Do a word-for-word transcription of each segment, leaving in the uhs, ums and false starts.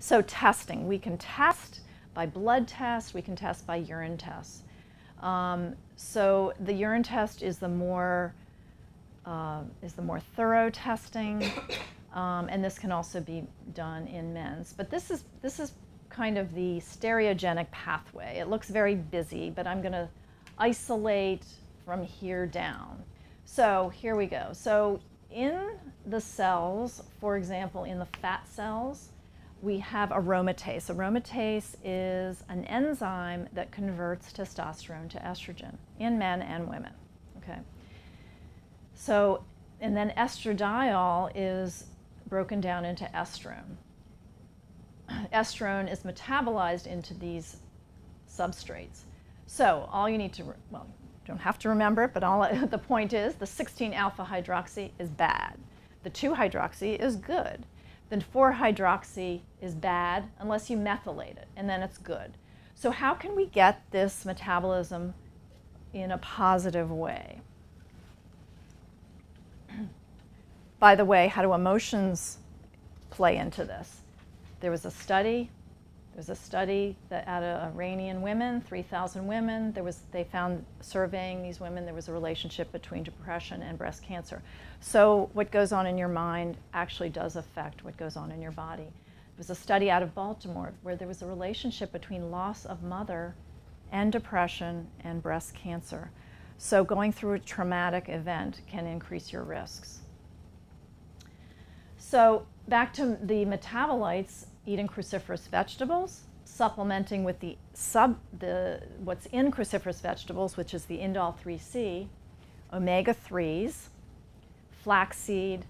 So testing, we can test by blood tests, we can test by urine tests. Um, so the urine test is the more, uh, is the more thorough testing, um, and this can also be done in men's. But this is, this is kind of the stereogenic pathway. It looks very busy, but I'm going to isolate from here down. So here we go. So in the cells, for example, in the fat cells, we have aromatase. Aromatase is an enzyme that converts testosterone to estrogen in men and women. Okay. So, and then estradiol is broken down into estrone. Estrone is metabolized into these substrates. So all you need to, well, you don't have to remember it, but all the point is the sixteen alpha hydroxy is bad. The two hydroxy is good. Then four hydroxy is bad unless you methylate it, and then it's good. So how can we get this metabolism in a positive way? By the way, how do emotions play into this? There was a study, there was a study that out of Iranian women, three thousand women, there was, they found surveying these women, there was a relationship between depression and breast cancer. So what goes on in your mind actually does affect what goes on in your body. There was a study out of Baltimore where there was a relationship between loss of mother and depression and breast cancer. So going through a traumatic event can increase your risks. So back to the metabolites, eating cruciferous vegetables, supplementing with the sub, the, what's in cruciferous vegetables, which is the indole three C, omega threes, flaxseed,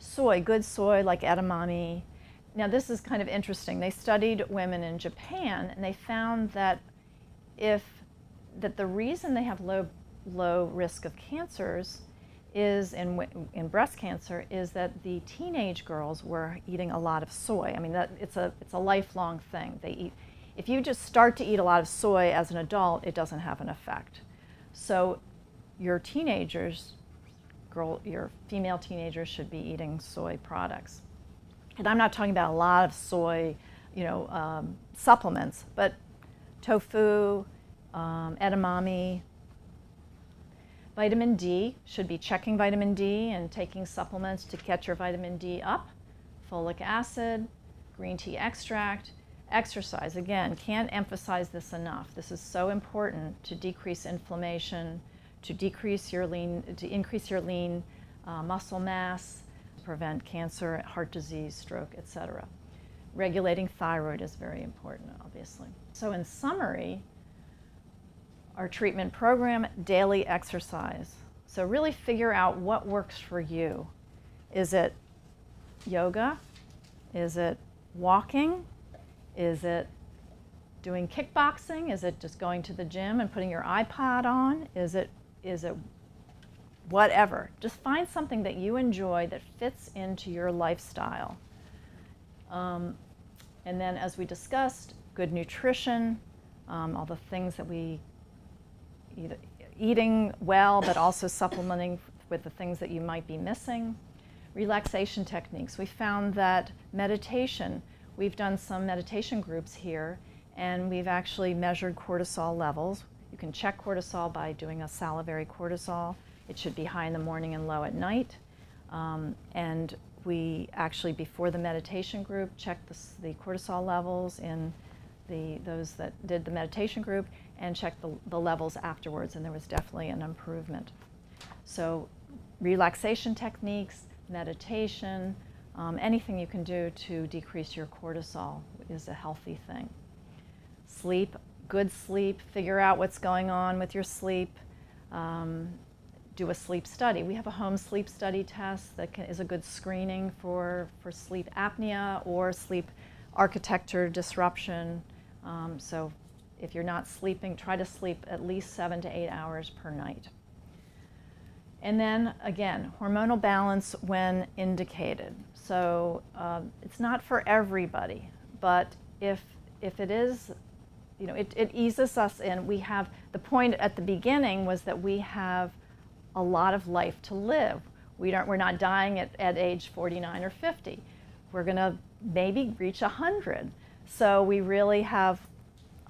soy, good soy like edamame. Now this is kind of interesting. They studied women in Japan, and they found that if, that the reason they have low, low risk of cancers is in, in breast cancer is that the teenage girls were eating a lot of soy. I mean, that, it's, a, it's a lifelong thing. They eat, if you just start to eat a lot of soy as an adult, it doesn't have an effect. So your teenagers, girl, your female teenagers should be eating soy products. And I'm not talking about a lot of soy, you know, um, supplements, but tofu, um, edamame. Vitamin D, should be checking vitamin D and taking supplements to get your vitamin D up. Folic acid, green tea extract, exercise. Again, can't emphasize this enough. This is so important to decrease inflammation, to decrease your lean, to increase your lean uh, muscle mass, prevent cancer, heart disease, stroke, et cetera. Regulating thyroid is very important, obviously. So in summary, our treatment program, daily exercise. So really figure out what works for you. Is it yoga? Is it walking? Is it doing kickboxing? Is it just going to the gym and putting your iPod on? Is it, is it whatever? Just find something that you enjoy that fits into your lifestyle. Um, and then as we discussed, good nutrition, um, all the things that we either eating well, but also supplementing with the things that you might be missing. Relaxation techniques. We found that meditation, we've done some meditation groups here, and we've actually measured cortisol levels. You can check cortisol by doing a salivary cortisol. It should be high in the morning and low at night. Um, and we actually, before the meditation group, checked the, the cortisol levels in the, those that did the meditation group, and check the, the levels afterwards, and there was definitely an improvement. So relaxation techniques, meditation, um, anything you can do to decrease your cortisol is a healthy thing. Sleep, good sleep, figure out what's going on with your sleep, um, do a sleep study. We have a home sleep study test that can, is a good screening for, for sleep apnea or sleep architecture disruption. Um, so if you're not sleeping, try to sleep at least seven to eight hours per night. And then again, hormonal balance when indicated. So uh, it's not for everybody, but if, if it is, you know, it, it eases us in. We have, the point at the beginning was that we have a lot of life to live. We don't, we're not dying at, at age forty-nine or fifty. we're going to maybe reach one hundred. So we really have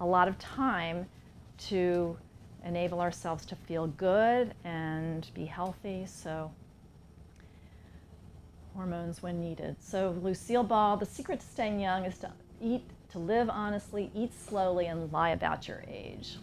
a lot of time to enable ourselves to feel good and be healthy. So hormones when needed. So Lucille Ball, the secret to staying young is to eat, to live honestly, eat slowly, and lie about your age.